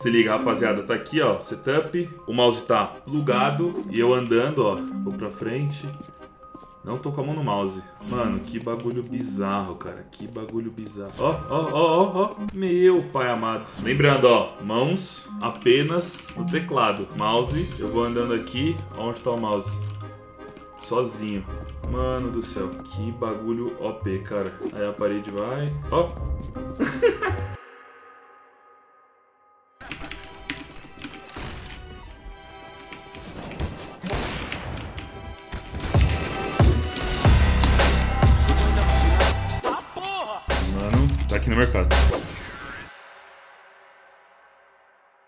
Se liga, rapaziada, tá aqui, ó, setup. O mouse tá plugado e eu andando, ó, vou pra frente. Não tô com a mão no mouse. Mano, que bagulho bizarro, cara. Que bagulho bizarro. Ó, ó, ó, ó, ó. Meu pai amado. Lembrando, ó, mãos apenas no teclado. Mouse, eu vou andando aqui. Onde tá o mouse? Sozinho. Mano do céu, que bagulho OP, cara. Aí a parede vai. Ó. Tá aqui no mercado.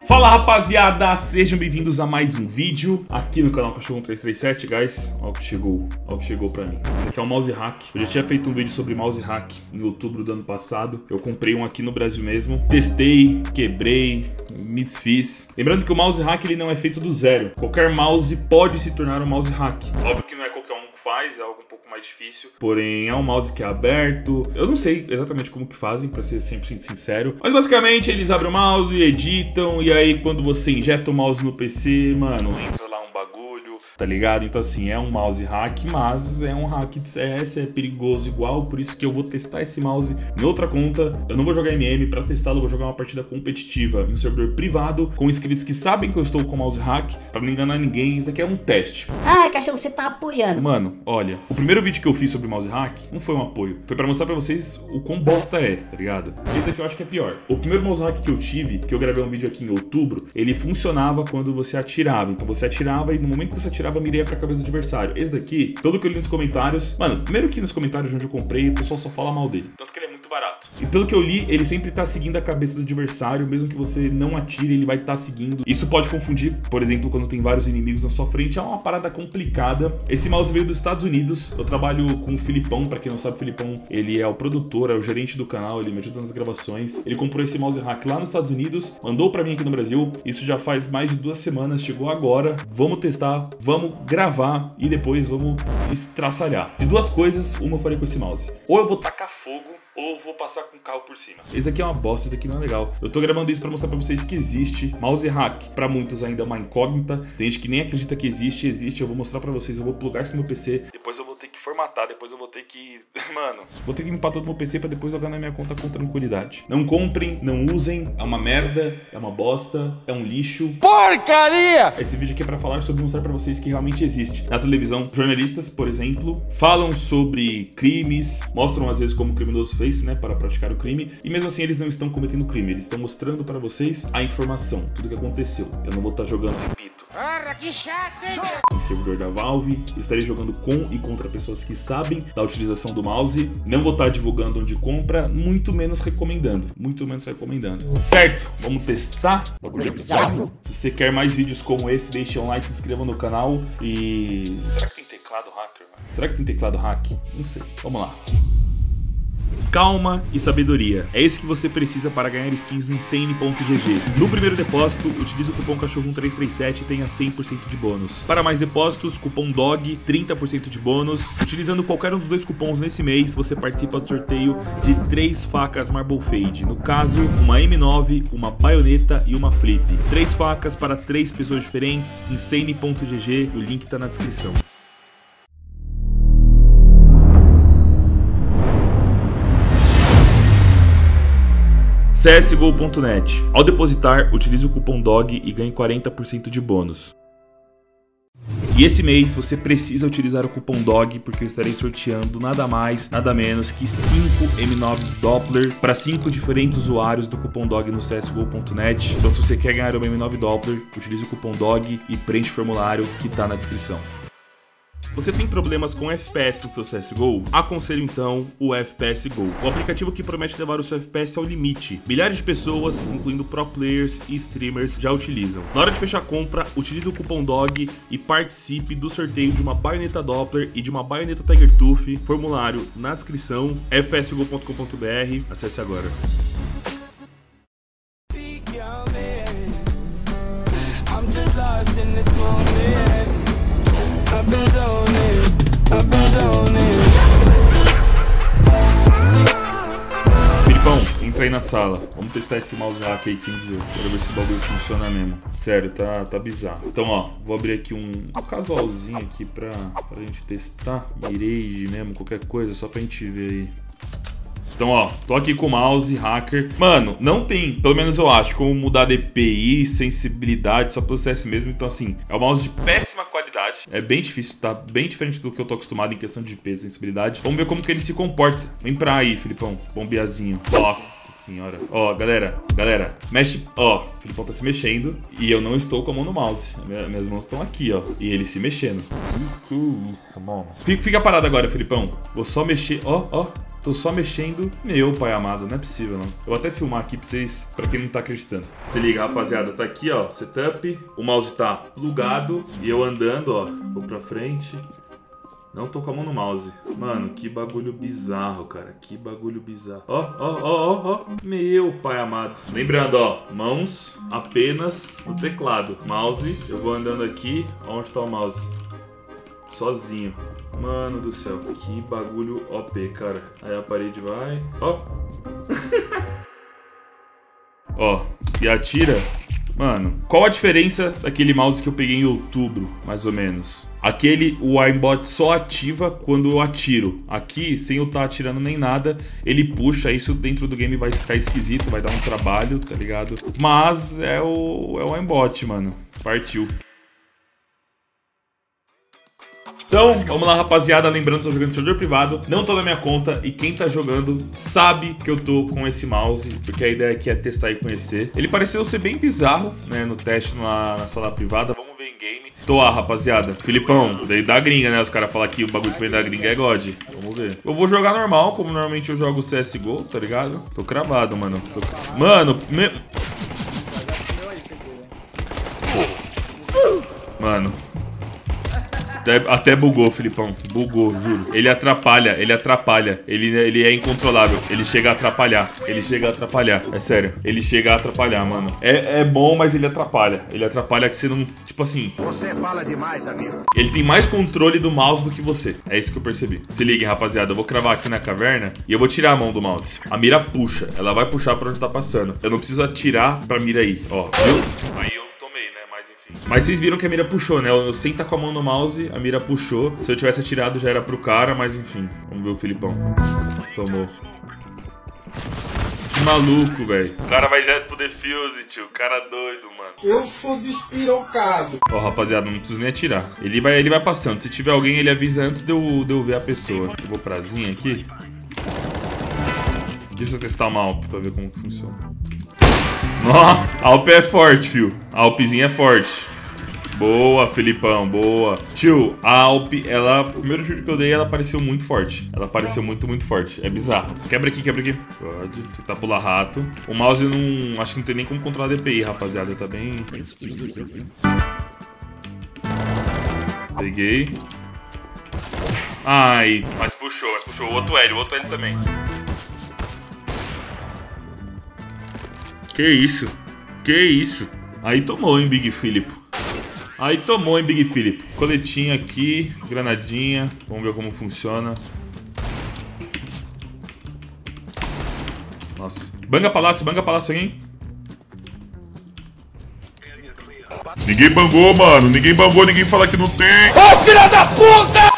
Fala, rapaziada, sejam bem-vindos a mais um vídeo aqui no canal Cachorro 1337, guys. Ó o que chegou, ó o que chegou pra mim. Esse aqui é o mouse hack. Eu já tinha feito um vídeo sobre mouse hack em outubro do ano passado. Eu comprei um aqui no Brasil mesmo, testei, quebrei, me desfiz. Lembrando que o mouse hack ele não é feito do zero. Qualquer mouse pode se tornar um mouse hack. Óbvio que não é qualquer um que faz, é algo um pouco mais difícil, porém é um mouse que é aberto. Eu não sei exatamente como que fazem, pra ser 100% sincero, mas basicamente eles abrem o mouse, editam, e aí quando você injeta o mouse no PC, mano, entra lá um bagulho, tá ligado? Então assim, é um mouse hack, mas é um hack de CS, é perigoso igual, por isso que eu vou testar esse mouse em outra conta. Eu não vou jogar MM, pra testá-lo eu vou jogar uma partida competitiva em um servidor privado, com inscritos que sabem que eu estou com o mouse hack, pra não enganar ninguém. Isso daqui é um teste. Ah, cachorro, você tá apoiando. Mano, olha, o primeiro vídeo que eu fiz sobre mouse hack não foi um apoio, foi pra mostrar pra vocês o quão bosta é, tá ligado? Esse daqui eu acho que é pior. O primeiro mouse hack que eu tive, que eu gravei um vídeo aqui em outubro, ele funcionava quando você atirava. Então você atirava e no momento que você atirava, mireia pra cabeça do adversário. Esse daqui, pelo que eu li nos comentários, mano, primeiro que nos comentários onde eu comprei, o pessoal só fala mal dele, tanto que ele é muito barato. E pelo que eu li, ele sempre tá seguindo a cabeça do adversário, mesmo que você não atire, ele vai estar seguindo. Isso pode confundir, por exemplo, quando tem vários inimigos na sua frente, é uma parada complicada. Esse mouse veio dos Estados Unidos, eu trabalho com o Filipão, pra quem não sabe, o Filipão, ele é o produtor, é o gerente do canal, ele me ajuda nas gravações. Ele comprou esse mouse hack lá nos Estados Unidos, mandou pra mim aqui no Brasil, isso já faz mais de 2 semanas, chegou agora, vamos testar, vamos gravar e depois vamos estraçalhar. De duas coisas, uma eu farei com esse mouse, ou eu vou tacar fogo, ou vou passar com o carro por cima. Esse daqui é uma bosta, esse daqui não é legal. Eu tô gravando isso pra mostrar pra vocês que existe mouse hack. Pra muitos ainda é uma incógnita, tem gente que nem acredita que existe, existe. Eu vou mostrar pra vocês, eu vou plugar isso no meu PC, depois eu vou ter que formatar, depois eu vou ter que... Mano, vou ter que limpar todo o meu PC pra depois jogar na minha conta com tranquilidade. Não comprem, não usem, é uma merda, é uma bosta, é um lixo. Porcaria! Esse vídeo aqui é pra falar sobre, mostrar pra vocês que realmente existe. Na televisão, jornalistas, por exemplo, falam sobre crimes, mostram às vezes como o criminoso fez, né, para praticar o crime, e mesmo assim eles não estão cometendo crime, eles estão mostrando pra vocês a informação, tudo que aconteceu. Eu não vou estar jogando, repito, que chato, hein? Em servidor da Valve, estarei jogando com e contra pessoas que sabem da utilização do mouse, não vou estar divulgando onde compra, muito menos recomendando, certo? Vamos testar? Bagulho bizarro. Se você quer mais vídeos como esse, deixe um like, se inscreva no canal e... Será que tem teclado hacker, mano? Será que tem teclado hack? Não sei, vamos lá. Calma e sabedoria. É isso que você precisa para ganhar skins no Insane.gg. No primeiro depósito, utilize o cupom Cachorro1337 e tenha 100% de bônus. Para mais depósitos, cupom DOG, 30% de bônus. Utilizando qualquer um dos 2 cupons nesse mês, você participa do sorteio de 3 facas Marble Fade. No caso, uma M9, uma baioneta e uma flip. 3 facas para 3 pessoas diferentes. Insane.gg, o link tá na descrição. CSGO.net. Ao depositar, utilize o cupom DOG e ganhe 40% de bônus. E esse mês você precisa utilizar o cupom DOG, porque eu estarei sorteando nada mais, nada menos que 5 M9s Doppler para 5 diferentes usuários do cupom DOG no CSGO.net. Então se você quer ganhar uma M9 Doppler, utilize o cupom DOG e preenche o formulário que está na descrição. Você tem problemas com FPS no seu CSGO? Aconselho então o FPSGO, o aplicativo que promete levar o seu FPS ao limite. Milhares de pessoas, incluindo pro players e streamers, já utilizam. Na hora de fechar a compra, utilize o cupom DOG e participe do sorteio de uma baioneta Doppler e de uma baioneta Tiger Tooth. Formulário na descrição, fpsgo.com.br, acesse agora. Filipão, aí na sala. Vamos testar esse mouse hack aí que você me deu. Quero ver se o bagulho funciona mesmo. Sério, tá bizarro. Então, ó, vou abrir aqui um casualzinho aqui pra gente testar. Mirage mesmo, qualquer coisa, só pra gente ver aí. Então, ó, tô aqui com o mouse hacker. Mano, não tem, pelo menos eu acho, como mudar DPI, sensibilidade, só pelo CS mesmo. Então, assim, é um mouse de péssima qualidade. É bem difícil, tá bem diferente do que eu tô acostumado em questão de peso e sensibilidade. Vamos ver como que ele se comporta. Vem pra aí, Filipão. Bombeazinho. Nossa senhora. Ó, galera, mexe. Ó, o Filipão tá se mexendo e eu não estou com a mão no mouse. Minhas mãos estão aqui, ó. E ele se mexendo. Que isso, mano? Fica parado agora, Filipão. Vou só mexer. Ó, ó. Tô só mexendo. Meu pai amado, não é possível, não. Eu vou até filmar aqui pra vocês, pra quem não tá acreditando. Se liga, rapaziada. Tá aqui, ó, setup. O mouse tá plugado. E eu andando, ó. Vou pra frente. Não tô com a mão no mouse. Mano, que bagulho bizarro, cara. Que bagulho bizarro. Ó, ó, ó, ó, ó. Meu pai amado. Lembrando, ó. Mãos apenas no teclado. Mouse. Eu vou andando aqui. Onde tá o mouse? Sozinho. Mano do céu, que bagulho OP, cara. Aí a parede vai. Ó. Ó, e atira. Mano, qual a diferença daquele mouse que eu peguei em outubro, mais ou menos? Aquele, o aimbot só ativa quando eu atiro. Aqui, sem eu estar atirando nem nada, ele puxa. Isso dentro do game vai ficar esquisito, vai dar um trabalho, tá ligado? Mas é o aimbot, mano. Partiu. Então, vamos lá, rapaziada. Lembrando, tô jogando no servidor privado, não tô na minha conta. E quem tá jogando sabe que eu tô com esse mouse, porque a ideia aqui é testar e conhecer. Ele pareceu ser bem bizarro, né, no teste na sala privada. Vamos ver em game. Tô lá, rapaziada. Filipão, veio da gringa, né? Os caras falam que o bagulho que vem da gringa é God. Vamos ver. Eu vou jogar normal, como normalmente eu jogo CSGO, tá ligado? Tô cravado, mano. Mano, Mano... Até bugou, Filipão. Bugou, juro. Ele atrapalha, ele atrapalha. Ele é incontrolável. Ele chega a atrapalhar. Ele chega a atrapalhar. É sério. Ele chega a atrapalhar, mano. É bom, mas ele atrapalha. Ele atrapalha que você não... Tipo assim... Você fala demais, amigo. Ele tem mais controle do mouse do que você. É isso que eu percebi. Se liguem, rapaziada. Eu vou cravar aqui na caverna e eu vou tirar a mão do mouse. A mira puxa. Ela vai puxar pra onde tá passando. Eu não preciso atirar pra mira aí. Ó. Viu? Aí eu... Mas vocês viram que a mira puxou, né? Eu sem estar com a mão no mouse, a mira puxou. Se eu tivesse atirado já era pro cara, mas enfim. Vamos ver o Filipão. Tomou. Que maluco, velho. O cara vai direto pro defuse, tio. O cara doido, mano. Eu sou despirocado. Ó, rapaziada, não preciso nem atirar. Ele vai passando. Se tiver alguém, ele avisa antes de eu ver a pessoa. Eu vou prazinha aqui. Deixa eu testar uma AWP pra ver como que funciona. Nossa, a AWP é forte, fio. A AWPzinha é forte. Boa, Filipão, boa. Tio, a AWP, ela... O primeiro chute que eu dei, ela pareceu muito forte. Ela pareceu muito, muito forte. É bizarro. Quebra aqui, quebra aqui. Pode. Tentar pular rato. O mouse, eu não... Acho que não tem nem como controlar a DPI, rapaziada. Tá bem... Peguei. Ai, mas puxou, O outro L também. Que isso? Que isso? Aí tomou, hein, Big Filipe. Aí tomou, hein, Big Filipe. Coletinha aqui, granadinha. Vamos ver como funciona. Nossa. Banga palácio, hein? Ninguém bangou, mano. Ninguém bangou, ninguém fala que não tem. Ô, filha da puta!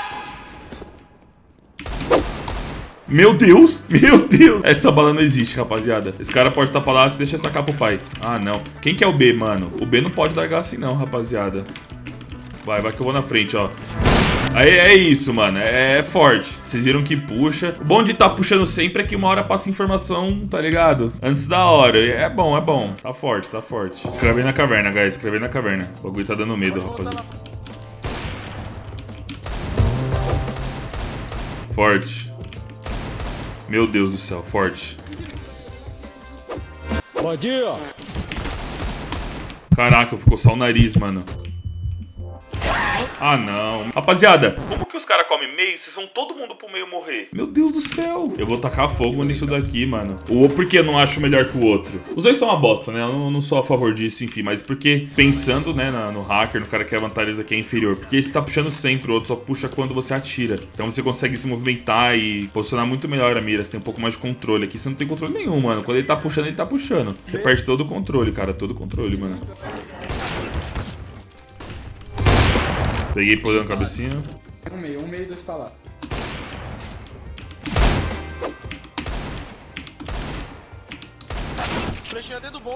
Meu Deus, meu Deus. Essa bala não existe, rapaziada. Esse cara pode tapar lá, se deixa sacar pro pai. Ah, não. Quem que é o B, mano? O B não pode largar assim não, rapaziada. Vai que eu vou na frente, ó. Aí é isso, mano. É forte. Vocês viram que puxa. O bom de tá puxando sempre é que uma hora passa informação, tá ligado? Antes da hora. É bom, é bom. Tá forte, tá forte. Cravei na caverna, guys. Cravei na caverna. O bagulho tá dando medo, rapaziada. Forte. Meu Deus do céu, forte. Bom dia. Caraca, ficou só o nariz, mano. Ah, não. Rapaziada, como que os caras comem meio se vão todo mundo pro meio morrer? Meu Deus do céu. Eu vou tacar fogo nisso daqui, mano. Ou porque eu não acho melhor que o outro? Os dois são uma bosta, né? Eu não sou a favor disso, enfim. Mas porque pensando, né, no hacker, no cara que é vantagem daqui é inferior. Porque esse tá puxando sempre, o outro só puxa quando você atira. Então você consegue se movimentar e posicionar muito melhor a mira. Você tem um pouco mais de controle. Aqui você não tem controle nenhum, mano. Quando ele tá puxando, ele tá puxando. Você perde todo o controle, cara. Todo o controle, mano. Peguei plugando a cabecinha. Um meio, dois pra lá.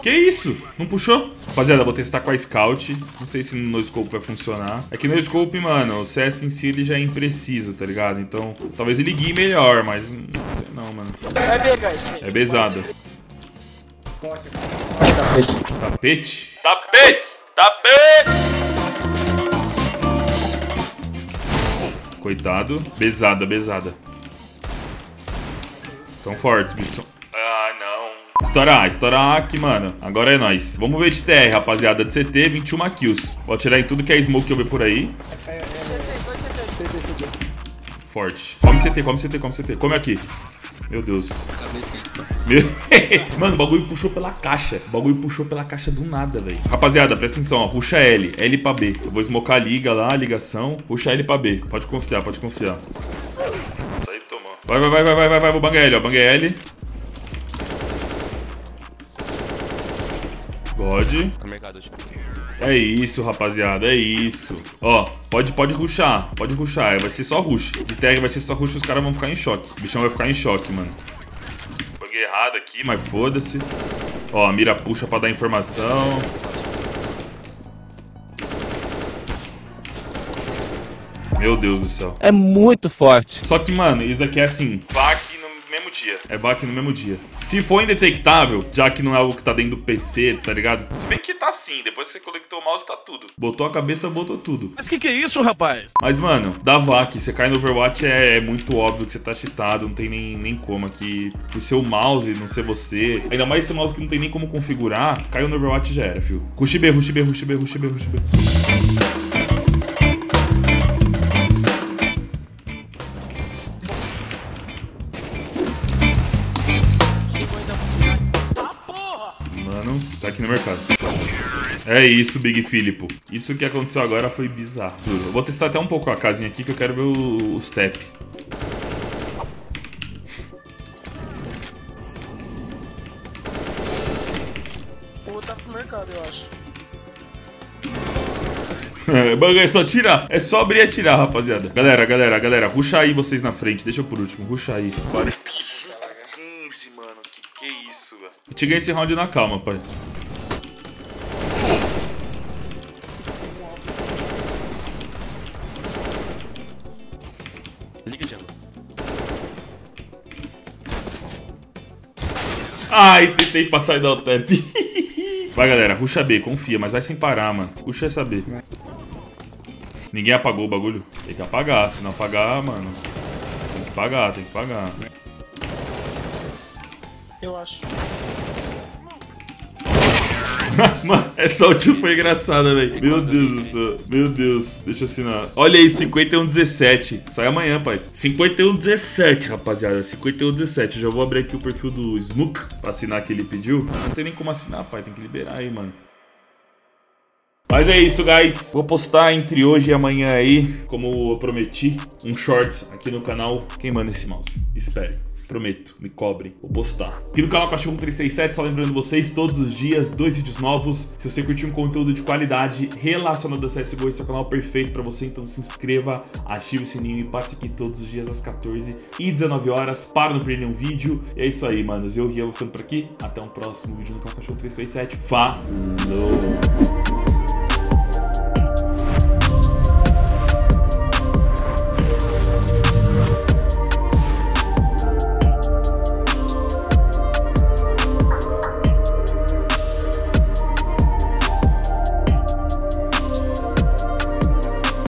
Que isso? Não puxou? Rapaziada, vou testar com a Scout. Não sei se no scope vai funcionar. É que no scope, mano, o CS em si ele já é impreciso, tá ligado? Então, talvez ele guie melhor, mas não sei não, mano. É bezado. Tapete? Tapete! Tapete! Coitado. Besada. Tão fortes, bicho. Ah, não. Estoura A aqui, mano. Agora é nóis. Vamos ver de TR, rapaziada. De CT, 21 kills. Vou atirar em tudo que é smoke que eu ver por aí. CT. Forte. Come CT. Come aqui. Meu Deus. Mano, o bagulho puxou pela caixa. Do nada, velho. Rapaziada, presta atenção, ó. Ruxa L pra B. Eu vou smocar a liga lá, a ligação. Ruxa L pra B. Pode confiar. Isso aí, toma. Vai. Vou bangar L, ó. Banguei L. God. É isso, rapaziada, é isso. Ó, pode rushar, vai ser só rush. De tag vai ser só rush, os caras vão ficar em choque. O bichão vai ficar em choque, mano. Peguei errado aqui, mas foda-se. Ó, mira puxa pra dar informação. Meu Deus do céu. É muito forte. Só que, mano, isso daqui é assim. É back no mesmo dia. Se for indetectável, já que não é algo que tá dentro do PC, tá ligado? Se bem que tá sim, depois que você conectou o mouse, tá tudo. Botou a cabeça, botou tudo. Mas que é isso, rapaz? Mas, mano, da vac, você cai no Overwatch, é muito óbvio que você tá cheatado, não tem nem como aqui. Por seu mouse, não ser você. Ainda mais esse mouse que não tem nem como configurar, caiu no Overwatch já era, fio. Rush B. Tá aqui no mercado. É isso, Big Filipo. Isso que aconteceu agora foi bizarro. Eu vou testar até um pouco a casinha aqui que eu quero ver o step. Vou botar pro mercado, eu acho. É só tirar. É só abrir e atirar, rapaziada. Galera. Ruxa aí vocês na frente. Deixa eu por último. Ruxa aí. 45, 15, mano. Que isso, velho. Eu te ganhei esse round na calma, pai. Ai, tentei passar e dar o tap. Vai, galera, ruxa B, confia, mas vai sem parar, mano. Ruxa essa B. Ninguém apagou o bagulho. Tem que apagar, se não apagar, mano. Tem que pagar. Eu acho. Mano, essa última foi engraçada, velho. Meu Deus do céu. Meu Deus. Deixa eu assinar. Olha aí, 51,17. Sai amanhã, pai. 51,17, rapaziada. 51,17. Eu já vou abrir aqui o perfil do Smook pra assinar que ele pediu. Não tem nem como assinar, pai. Tem que liberar aí, mano. Mas é isso, guys. Vou postar entre hoje e amanhã aí, como eu prometi, um shorts aqui no canal. Quem manda esse mouse? Espere. Prometo, me cobrem, vou postar. Aqui no canal Cachorro 1337, só lembrando vocês, todos os dias, 2 vídeos novos. Se você curtir um conteúdo de qualidade relacionado a CSGO, esse é o canal perfeito pra você. Então se inscreva, ative o sininho e passe aqui todos os dias às 14h e 19h para não perder nenhum vídeo. E é isso aí, manos. Eu vou ficando por aqui. Até um próximo vídeo no canal Cachorro 1337. Falou!